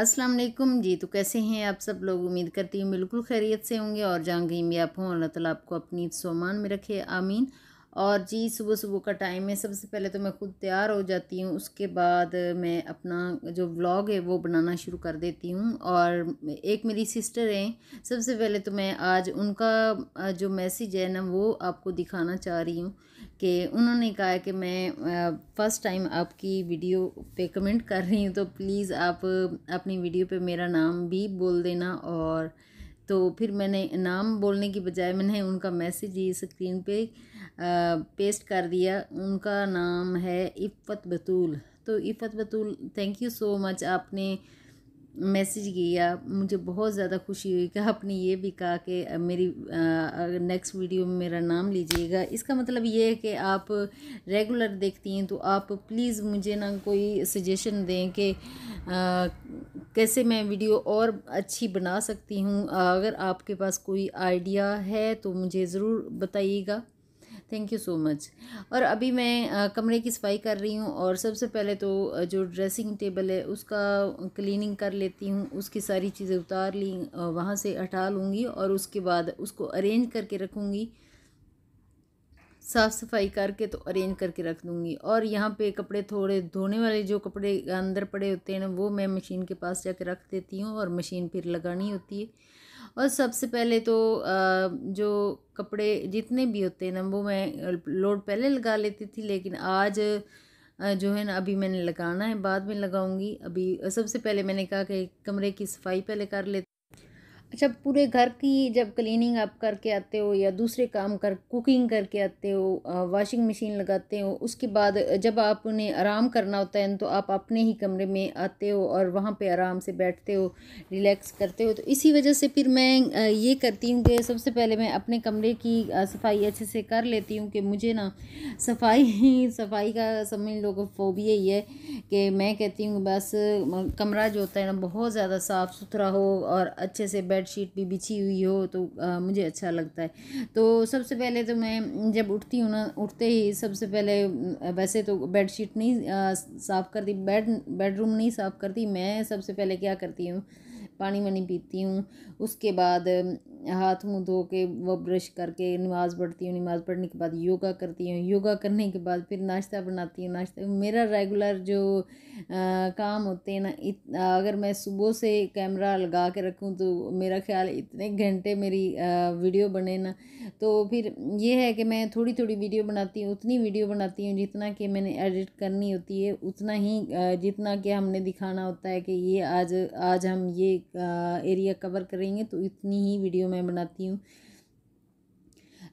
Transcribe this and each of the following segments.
अस्सलाम वालेकुम जी। तो कैसे हैं आप सब लोग, उम्मीद करती हूँ बिल्कुल खैरियत से होंगे और जहाँ कहीं भी आप हों अल्लाह ताला आपको अपनी सामान में रखे, आमीन। और जी सुबह सुबह का टाइम है, सबसे पहले तो मैं खुद तैयार हो जाती हूँ, उसके बाद मैं अपना जो व्लॉग है वो बनाना शुरू कर देती हूँ। और एक मेरी सिस्टर हैं, सबसे पहले तो मैं आज उनका जो मैसेज है ना वो आपको दिखाना चाह रही हूँ कि उन्होंने कहा है कि मैं फ़र्स्ट टाइम आपकी वीडियो पे कमेंट कर रही हूँ, तो प्लीज़ आप अपनी वीडियो पे मेरा नाम भी बोल देना। और तो फिर मैंने नाम बोलने की बजाय मैंने उनका मैसेज ही स्क्रीन पे पेस्ट कर दिया। उनका नाम है इफ़त बतूल। तो Iffat Batool, thank you so much, आपने मैसेज किया, मुझे बहुत ज़्यादा खुशी हुई कि आपने ये भी कहा कि मेरी नेक्स्ट वीडियो में मेरा नाम लीजिएगा। इसका मतलब ये है कि आप रेगुलर देखती हैं, तो आप प्लीज़ मुझे ना कोई सजेशन दें कि कैसे मैं वीडियो और अच्छी बना सकती हूँ। अगर आपके पास कोई आइडिया है तो मुझे ज़रूर बताइएगा, थैंक यू सो मच। और अभी मैं कमरे की सफाई कर रही हूँ और सबसे पहले तो जो ड्रेसिंग टेबल है उसका क्लीनिंग कर लेती हूँ, उसकी सारी चीज़ें उतार ली, वहाँ से हटा लूँगी और उसके बाद उसको अरेंज करके रखूँगी, साफ़ सफाई करके तो अरेंज करके रख दूँगी। और यहाँ पे कपड़े थोड़े धोने वाले जो कपड़े अंदर पड़े होते हैं ना वो मैं मशीन के पास जाके रख देती हूँ और मशीन फिर लगानी होती है। और सबसे पहले तो जो कपड़े जितने भी होते हैं ना वो मैं लोड पहले लगा लेती थी, लेकिन आज जो है ना अभी मैंने लगाना है, बाद में लगाऊंगी। अभी सबसे पहले मैंने कहा कि कमरे की सफाई पहले कर लेती। अच्छा, पूरे घर की जब क्लीनिंग आप करके आते हो या दूसरे काम कर कुकिंग करके आते हो, वॉशिंग मशीन लगाते हो, उसके बाद जब आप उन्हें आराम करना होता है तो आप अपने ही कमरे में आते हो और वहाँ पे आराम से बैठते हो, रिलैक्स करते हो। तो इसी वजह से फिर मैं ये करती हूँ कि सबसे पहले मैं अपने कमरे की सफाई अच्छे से कर लेती हूँ कि मुझे ना सफाई का समझ लो कि फोबिया ही है कि मैं कहती हूँ बस कमरा जो होता है ना बहुत ज़्यादा साफ़ सुथरा हो और अच्छे से बेडशीट भी बिछी हुई हो तो मुझे अच्छा लगता है। तो सबसे पहले तो मैं जब उठती हूँ ना, उठते ही सबसे पहले वैसे तो बेडशीट नहीं साफ़ करती, बेडरूम नहीं साफ़ करती, मैं सबसे पहले क्या करती हूँ पानी वानी पीती हूँ, उसके बाद हाथ मुँह धो के वो ब्रश करके नमाज़ पढ़ती हूँ, नमाज़ पढ़ने के बाद योगा करती हूँ, योगा करने के बाद फिर नाश्ता बनाती हूँ, नाश्ता मेरा रेगुलर जो काम होते हैं ना। अगर मैं सुबह से कैमरा लगा के रखूँ तो मेरा ख्याल इतने घंटे मेरी वीडियो बने ना, तो फिर ये है कि मैं थोड़ी थोड़ी वीडियो बनाती हूँ, उतनी वीडियो बनाती हूँ जितना कि मैंने एडिट करनी होती है, उतना ही जितना कि हमने दिखाना होता है कि ये आज हम ये एरिया कवर करेंगे, तो इतनी ही वीडियो मैं बनाती हूँ।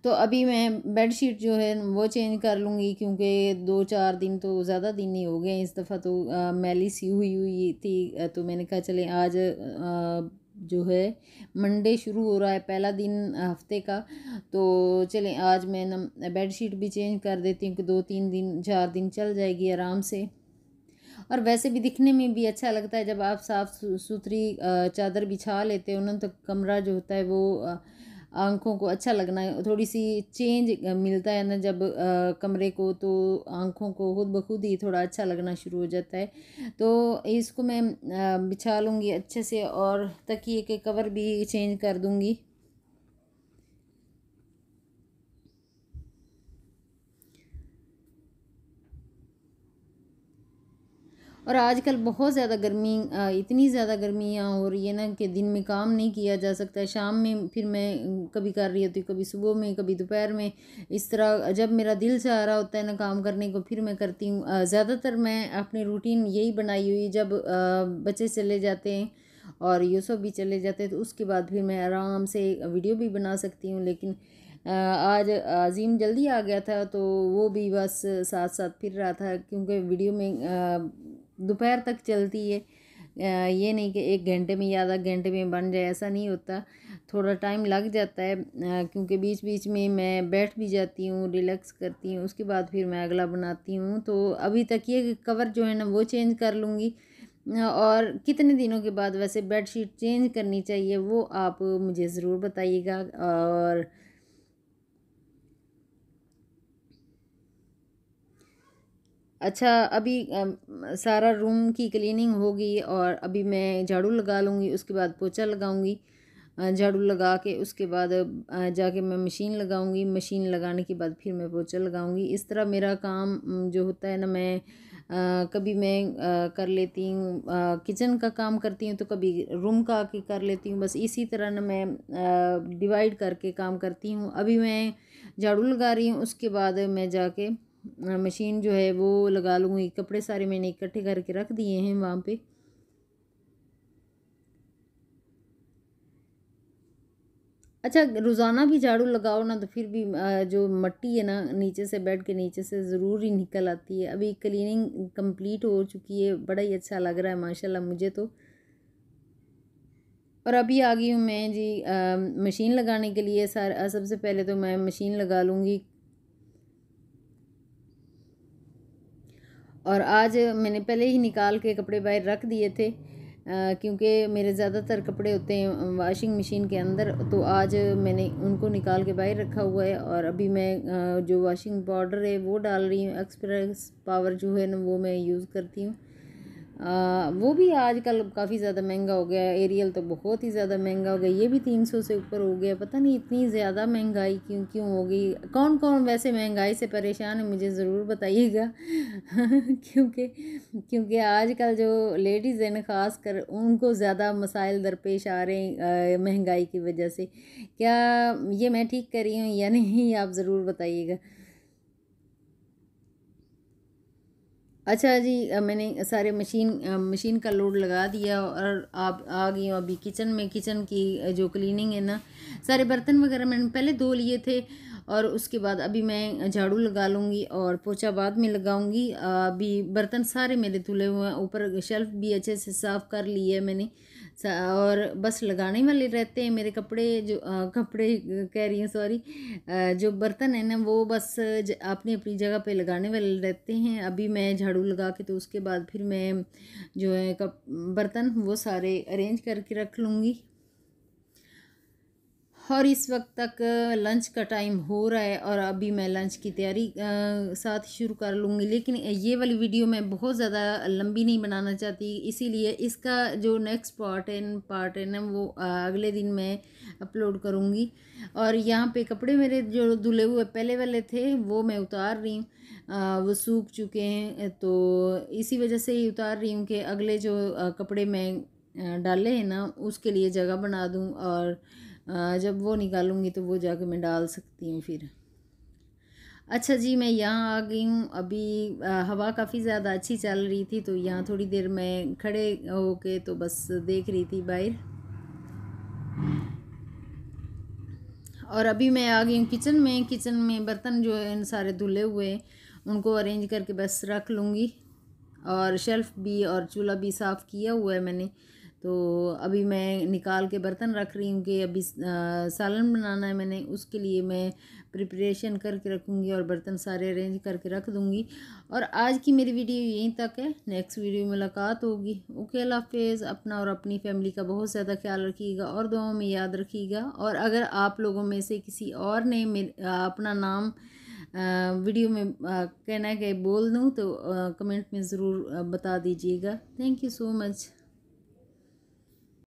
तो अभी मैं बेडशीट जो है वो चेंज कर लूँगी क्योंकि 2-4 दिन तो ज़्यादा दिन नहीं हो गए, इस दफ़ा तो मैली सी हुई थी, तो मैंने कहा चले आज जो है मंडे शुरू हो रहा है पहला दिन हफ्ते का, तो चलें आज मैं ना बेडशीट भी चेंज कर देती हूँ कि 2-3 दिन 4 दिन चल जाएगी आराम से। और वैसे भी दिखने में भी अच्छा लगता है जब आप साफ़ सुथरी चादर बिछा लेते हो ना, तो कमरा जो होता है वो आँखों को अच्छा लगना, थोड़ी सी चेंज मिलता है ना जब कमरे को, तो आँखों को खुद ब खुद ही थोड़ा अच्छा लगना शुरू हो जाता है। तो इसको मैं बिछा लूँगी अच्छे से और तकिए के कवर भी चेंज कर दूँगी। और आजकल बहुत ज़्यादा गर्मी, इतनी ज़्यादा गर्मी यहाँ हो रही है ना कि दिन में काम नहीं किया जा सकता है, शाम में फिर मैं कभी कर रही होती हूँ, कभी सुबह में, कभी दोपहर में, इस तरह जब मेरा दिल चाह रहा होता है ना काम करने को फिर मैं करती हूँ। ज़्यादातर मैं अपनी रूटीन यही बनाई हुई, जब बच्चे चले जाते हैं और यूसुफ भी चले जाते हैं तो उसके बाद फिर मैं आराम से वीडियो भी बना सकती हूँ, लेकिन आज अजीम जल्दी आ गया था तो वो भी बस साथ साथ फिर रहा था, क्योंकि वीडियो में दोपहर तक चलती है, ये नहीं कि 1 घंटे में या आधा घंटे में बन जाए, ऐसा नहीं होता, थोड़ा टाइम लग जाता है क्योंकि बीच बीच में मैं बैठ भी जाती हूँ, रिलैक्स करती हूँ, उसके बाद फिर मैं अगला बनाती हूँ। तो अभी तक ये कवर जो है ना वो चेंज कर लूँगी। और कितने दिनों के बाद वैसे बेडशीट चेंज करनी चाहिए वो आप मुझे ज़रूर बताइएगा। और अच्छा, अभी सारा रूम की क्लीनिंग होगी और अभी मैं झाड़ू लगा लूँगी, उसके बाद पोछा लगाऊँगी। झाड़ू लगा के उसके बाद जाके मैं मशीन लगाऊंगी, मशीन लगाने के बाद फिर मैं पोछा लगाऊंगी। इस तरह मेरा काम जो होता है ना, मैं कभी मैं कर लेती हूँ किचन का काम करती हूँ, तो कभी रूम का आके कर लेती हूँ। बस इसी तरह ना मैं डिवाइड करके काम करती हूँ। अभी मैं झाड़ू लगा रही हूँ, उसके बाद मैं जाके मशीन जो है वो लगा लूँगी। कपड़े सारे मैंने इकट्ठे करके रख दिए हैं वहाँ पर। अच्छा, रोज़ाना भी झाड़ू लगाओ ना तो फिर भी जो मट्टी है ना नीचे से, बेड के नीचे से ज़रूर ही निकल आती है। अभी क्लीनिंग कंप्लीट हो चुकी है, बड़ा ही अच्छा लग रहा है माशाल्लाह मुझे तो। और अभी आ गई हूँ मैं जी मशीन लगाने के लिए। सबसे पहले तो मैं मशीन लगा लूँगी। और आज मैंने पहले ही निकाल के कपड़े बाहर रख दिए थे क्योंकि मेरे ज़्यादातर कपड़े होते हैं वाशिंग मशीन के अंदर, तो आज मैंने उनको निकाल के बाहर रखा हुआ है। और अभी मैं जो वाशिंग पाउडर है वो डाल रही हूँ। एक्सप्रेस पावर जो है ना वो मैं यूज़ करती हूँ। वो भी आजकल काफ़ी ज़्यादा महंगा हो गया है। एरियल तो बहुत ही ज़्यादा महंगा हो गया, ये भी 300 से ऊपर हो गया। पता नहीं इतनी ज़्यादा महंगाई क्यों हो गई। कौन कौन वैसे महंगाई से परेशान है मुझे ज़रूर बताइएगा क्योंकि आजकल जो लेडीज़ हैं ख़ास कर उनको ज़्यादा मसाइल दरपेश आ रहे हैं महंगाई की वजह से। क्या ये मैं ठीक कर रही हूँ या नहीं, आप ज़रूर बताइएगा। अच्छा जी, मैंने सारे मशीन का लोड लगा दिया और आप आ गई हूँ अभी किचन में। किचन की जो क्लीनिंग है ना, सारे बर्तन वगैरह मैंने पहले धो लिए थे और उसके बाद अभी मैं झाड़ू लगा लूँगी और पोछा बाद में लगाऊँगी। अभी बर्तन सारे मेरे धुले हुए हैं, ऊपर शेल्फ़ भी अच्छे से साफ़ कर ली है मैंने और बस लगाने वाले रहते हैं मेरे कपड़े जो जो बर्तन है ना वो बस अपनी अपनी जगह पे लगाने वाले रहते हैं। अभी मैं झाड़ू लगा के तो उसके बाद फिर मैं जो है बर्तन वो सारे अरेंज करके रख लूँगी। और इस वक्त तक लंच का टाइम हो रहा है और अभी मैं लंच की तैयारी साथ शुरू कर लूँगी। लेकिन ये वाली वीडियो मैं बहुत ज़्यादा लंबी नहीं बनाना चाहती, इसीलिए इसका जो नेक्स्ट पार्ट है ना वो अगले दिन मैं अपलोड करूँगी। और यहाँ पे कपड़े मेरे जो धुले हुए पहले वाले थे वो मैं उतार रही हूँ, वो सूख चुके हैं तो इसी वजह से ही उतार रही हूँ कि अगले जो कपड़े मैं डाले हैं ना उसके लिए जगह बना दूँ और जब वो निकालूंगी तो वो जाके मैं डाल सकती हूँ फिर। अच्छा जी, मैं यहाँ आ गई हूँ। अभी हवा काफ़ी ज़्यादा अच्छी चल रही थी तो यहाँ थोड़ी देर मैं खड़े होके तो बस देख रही थी बाहर। और अभी मैं आ गई हूँ किचन में। किचन में बर्तन जो है सारे धुले हुए उनको अरेंज करके बस रख लूँगी और शेल्फ़ भी और चूल्हा भी साफ़ किया हुआ है मैंने। तो अभी मैं निकाल के बर्तन रख रही हूँ कि अभी सालन बनाना है मैंने, उसके लिए मैं प्रिपरेशन करके रखूँगी और बर्तन सारे अरेंज करके रख दूँगी। और आज की मेरी वीडियो यहीं तक है, नेक्स्ट वीडियो में मुलाकात होगी। ओके, अल्लाह हाफ़िज़। अपना और अपनी फैमिली का बहुत ज़्यादा ख्याल रखिएगा और दुआओं में याद रखिएगा। और अगर आप लोगों में से किसी और ने अपना नाम वीडियो में कहना है कि बोल दूँ तो कमेंट में ज़रूर बता दीजिएगा। Thank you so much.